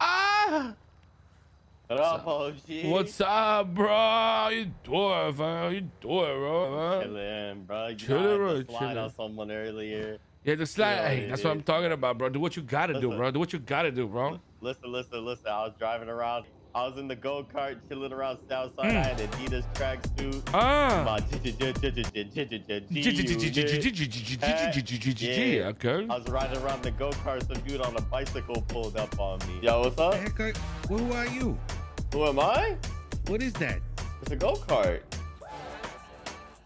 Ah! What up, OG? What's up, bro? How you doing, fam? How you doing, bro? Chillin', bro. You tried to slide on someone earlier. Yeah, the slide. Yeah, hey, that's what I'm talking about, bro. Do what you gotta do, bro. Do what you gotta do, bro. Listen. I was driving around. I was in the go-kart chilling around Southside. I had Adidas tracksuit. Okay. I was riding around the go-kart. Some dude on a bicycle pulled up on me. Yo, what's up? Haircut. Who are you? Who am I? What is that? It's a go-kart.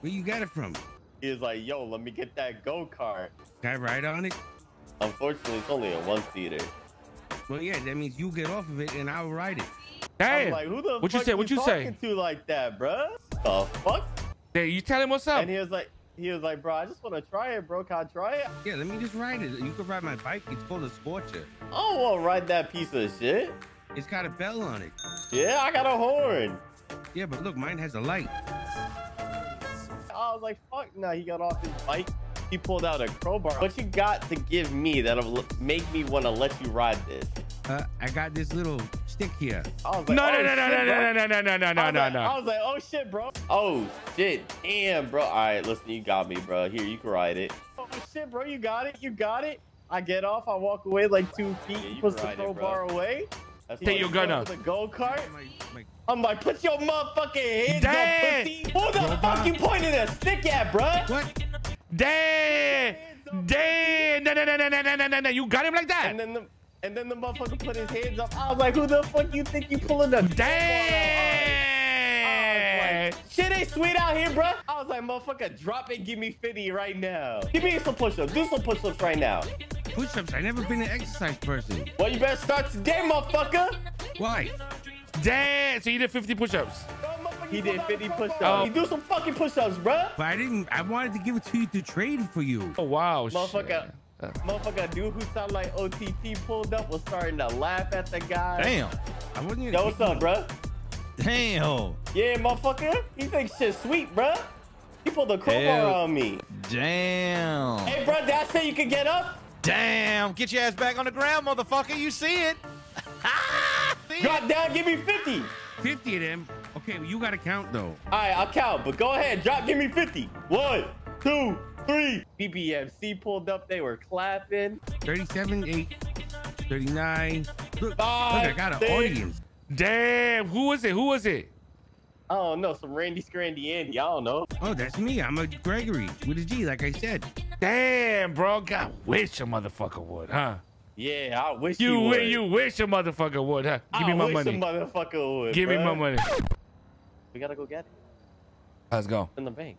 Where you got it from? He was like, yo, let me get that go-kart. Can I ride on it? Unfortunately, it's only a one-seater. Well, yeah, that means you get off of it and I'll ride it. Damn. Like, who the fuck are you talking to like that, bro? The fuck? Hey, you tell him what's up. And he was like, bro, I just want to try it, bro. Can I try it? Yeah, let me just ride it. You can ride my bike. It's called a Scorcher. I don't want to ride that piece of shit. It's got a bell on it. Yeah, I got a horn. Yeah, but look, mine has a light. I was like, fuck, nah. He got off his bike. He pulled out a crowbar. What you got to give me that'll make me want to let you ride this? I got this little stick here. I was like, no, I was like, oh shit, bro. Oh shit, damn, bro. All right, listen, you got me, bro. Here, you can ride it. Oh shit, bro, you got it. You got it. I get off. I walk away like 2 feet. Yeah, puts the crowbar away. Take your gun out. The go kart. I'm like, put your motherfucking hands up, pussy. Who the fuck you pointing a stick at, bro? What? Damn! No, you got him like that. And then the motherfucker put his hands up. I was like, who the fuck you think you pulling the damn? Like, shit ain't sweet out here, bro. I was like, motherfucker, drop it, give me 50 right now. Give me some push-ups. Do some push-ups right now. Push-ups? I never been an exercise person. Well, you better start today, motherfucker. Why? Damn! So you did 50 push-ups. He did 50 push-ups. Oh. He do some fucking push-ups, bro. But I didn't. I wanted to give it to you to trade for you. Oh wow, motherfucker! Shit. Motherfucker, dude who sounded like OTT pulled up was starting to laugh at the guy. Damn! I wasn't even. Yo, what's up, bro? Damn! Yeah, motherfucker. He thinks shit's sweet, bro. He pulled a crowbar on me. Damn! Hey, bro, did I say you could get up? Damn! Get your ass back on the ground, motherfucker. You see it? Drop down. Give me 50. 50 of them. Okay, well you gotta count though. All right, I'll count, but go ahead, drop, give me 50. 1, 2, 3. BBMC pulled up, they were clapping. 37, 8, 39. Look, I got an audience. Damn, who was it? Who was it? I don't know, some Randy Scrandy Andy, I don't know. Oh, that's me, I'm a Gregory with a G, like I said. Damn, bro, God, wish a motherfucker would, huh? Yeah, I wish you would. You wish a motherfucker would, huh? Give me my money. I wish a motherfucker would, Give me my money. We gotta go get it. Let's go. In the bank.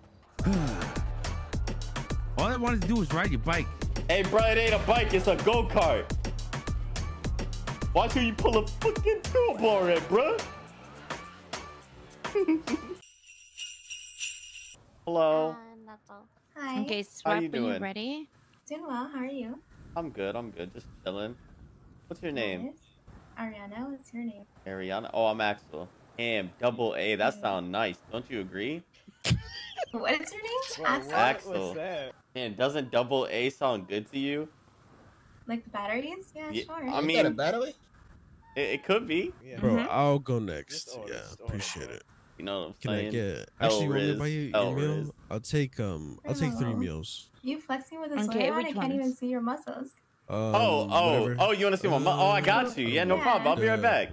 All I wanted to do was ride your bike. Hey, bro, it ain't a bike. It's a go-kart. Why should you pull a fucking crowbar at, bro? Hello. Hi. Okay, Swap, are you ready? Doing well. How are you? I'm good. I'm good. Just chilling. What's your name? Ariana. What's your name? Ariana. Oh, I'm Axel. Damn, double A. That sounds nice. Don't you agree? What is your name? Axel. Axel. Man, doesn't double A sound good to you? Like the batteries? Yeah, sure. I mean, is that a battery? It could be. Yeah. Bro, I'll go next. Yeah, appreciate it. You know what I'm saying? Can I get? Actually, want me to buy you your meal? I'll take 3 meals. You flexing with a sweater on? I can't even see your muscles. Oh! You want to see my muscles? Oh, I got you. Yeah, no problem. I'll be right back.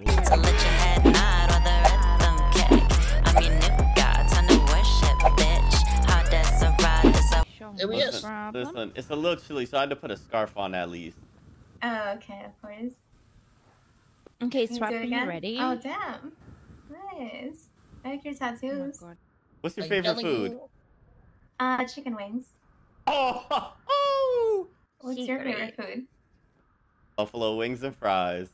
Listen, it's a little chilly, so I had to put a scarf on at least. Oh, okay, of course. Okay, Swap, are you ready? Oh, damn. Nice. I like your tattoos. Oh, what's your favorite food? Chicken wings. Oh! What's your favorite food? Buffalo wings and fries.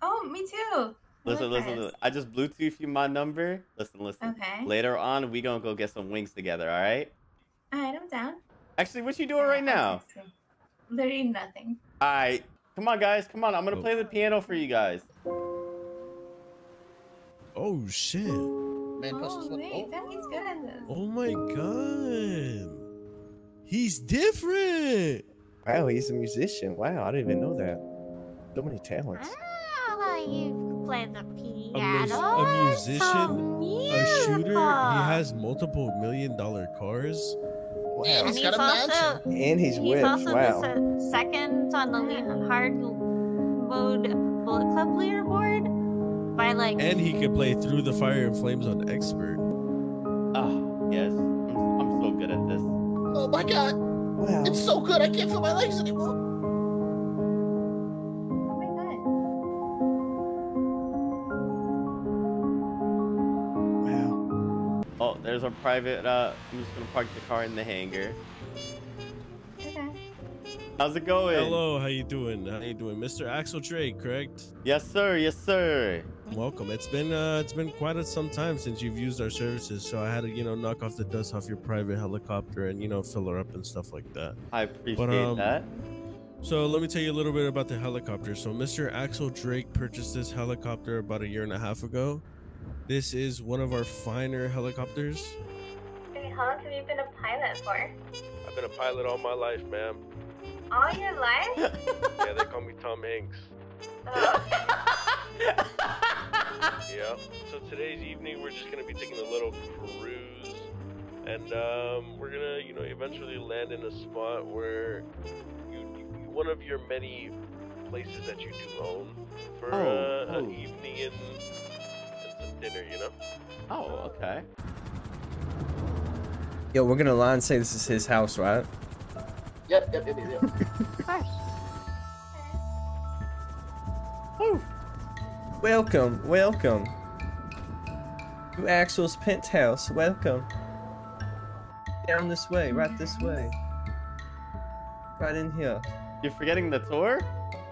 Oh, me too. Listen. I just Bluetooth you my number. Listen. Okay. Later on, we gonna go get some wings together, all right? All right, I'm down. Actually, what you doing right now? Literally nothing. All right, come on, guys, come on. I'm gonna play the piano for you guys. Oh shit! Man, wait, that means good at this. Oh my god, he's different. Wow, he's a musician. Wow, I didn't even know that. So many talents. Oh you play the piano. A musician, a shooter. He has multiple $1 million cars. Wow. And he's got a mansion. And he's with. Also wow. The second on the hard mode Bullet Club leaderboard by like. And he could play Through the Fire and Flames on Expert. Oh, yes. I'm so good at this. Oh my god. Wow. It's so good. I can't feel my legs anymore. Oh, there's a private, I'm just gonna park the car in the hangar. Okay. How's it going? Hello, how you doing? How you doing? Mr. Axel Drake, correct? Yes, sir. Yes, sir. Welcome. It's been quite some time since you've used our services, so I had to, you know, knock off the dust off your private helicopter and, you know, fill her up and stuff like that. I appreciate that. So let me tell you a little bit about the helicopter. So Mr. Axel Drake purchased this helicopter about 1.5 years ago. This is one of our finer helicopters. And how long have you been a pilot for? I've been a pilot all my life, ma'am. All your life? Yeah, they call me Tom Hanks. Oh. Yeah. So today's evening, we're just gonna be taking a little cruise, and we're gonna, you know, eventually land in a spot where one of your many places that you do own for an evening in. Dinner, you know? Oh, okay. Yo, we're gonna lie and say this is his house, right? Yep. Of course. Woo. Welcome, welcome. To Axel's penthouse, welcome. Down this way, right this way. Right in here. You're forgetting the tour?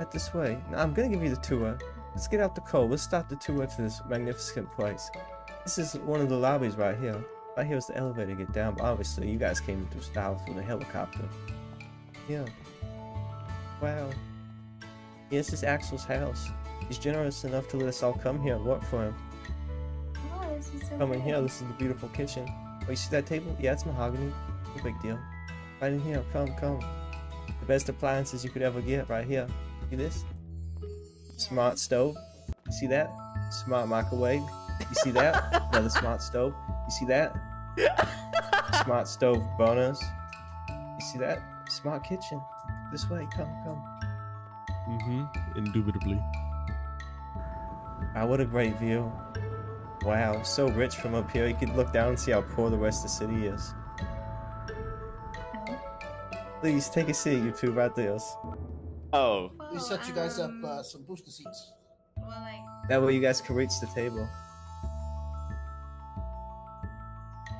Right this way. No, I'm gonna give you the tour. Let's get out the cold. Let's start the tour to this magnificent place. This is one of the lobbies right here. Right here is the elevator to get down, but obviously you guys came through style with a helicopter. Yeah. Wow. Yeah, this is Axel's house. He's generous enough to let us all come here and work for him. Oh, this is so come in here. This is the beautiful kitchen. Oh, you see that table? Yeah, it's mahogany. No big deal. Right in here. Come, come. The best appliances you could ever get right here. See this? Smart stove. You see that? Smart microwave. You see that? Another smart stove. You see that? Smart stove bonus. You see that? Smart kitchen. This way. Come, come. Mm-hmm. Indubitably. Wow, what a great view. Wow, so rich from up here. You could look down and see how poor the rest of the city is. Please, take a seat, you two, right there. Oh. We set you guys up some booster seats. Well, like, that way you guys can reach the table.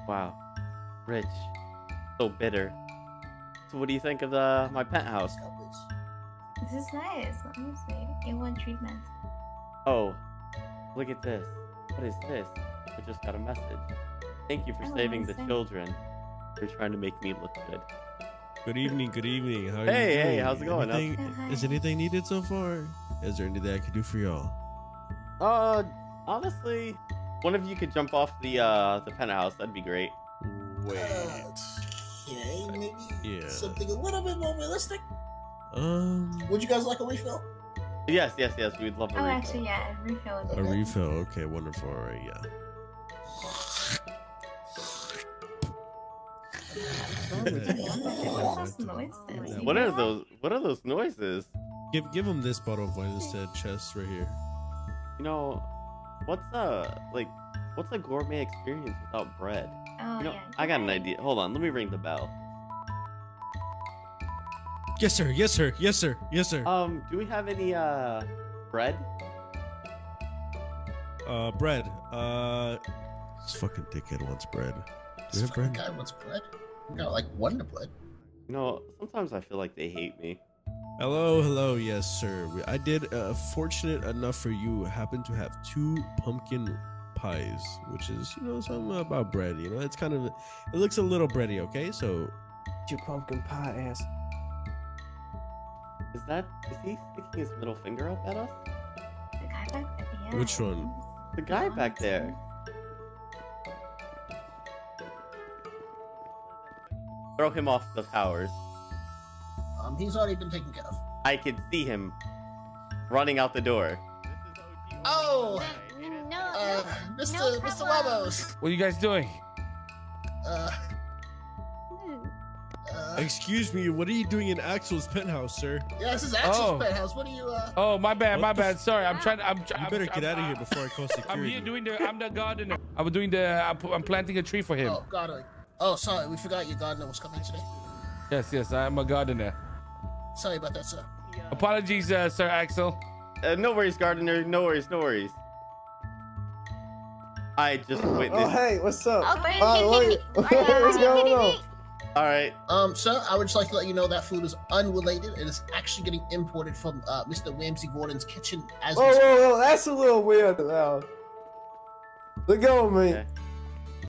Wow. Rich. So bitter. So what do you think of my penthouse? This is nice, honestly. A1 treatment. Oh. Look at this. What is this? I just got a message. Thank you for saving the children. You're trying to make me look good. Good evening, good evening. How are you doing? Hey, how's it going? Is anything needed so far? Is there anything I could do for y'all? Honestly, one of you could jump off the penthouse. That'd be great. Wait. Okay, maybe something a little bit more realistic? Would you guys like a refill? Yes, we'd love a refill. Oh, actually, yeah, a refill. Okay. A refill, okay, wonderful, all right, yeah. What are those noises? Give him this bottle of wine instead, chest right here. You know, what's a gourmet experience without bread? Oh, you know, yeah, I got an idea. Hold on, let me ring the bell. Yes, sir. Yes, sir. Yes, sir. Yes, sir. Do we have any bread? Bread. This fucking dickhead wants bread. This fucking guy wants bread. I got like one to bread. You know, sometimes I feel like they hate me. Hello, hello, yes, sir. I did, fortunate enough for you, happen to have 2 pumpkin pies, which is, you know, something about bread. You know, it's kind of, it looks a little bready, okay? So, your pumpkin pie ass. Is he sticking his middle finger up at us? The guy back there. Yeah. Which one? The guy back there. Throw him off the towers. He's already been taken care of. I could see him running out the door. This is Hello! Mr. Lobos! What are you guys doing? Excuse me, what are you doing in Axel's penthouse, sir? Yeah, this is Axel's penthouse. What are you, Oh, my bad. Sorry, I'm trying to... You better get out of here before I call security. I'm here doing the... I'm the gardener. I'm planting a tree for him. Oh, gardener. Oh, sorry, we forgot your gardener was coming today. Yes, yes, I am a gardener. Sorry about that, sir. Apologies, Sir Axel. No worries, gardener. No worries, no worries. I just witnessed... Oh, hey, what's up? Oh, what's going on? All right. Sir, I would just like to let you know that food is unrelated. It is actually getting imported from Mr. Ramsey Gordon's kitchen. As whoa, that's a little weird. Look at me. Okay.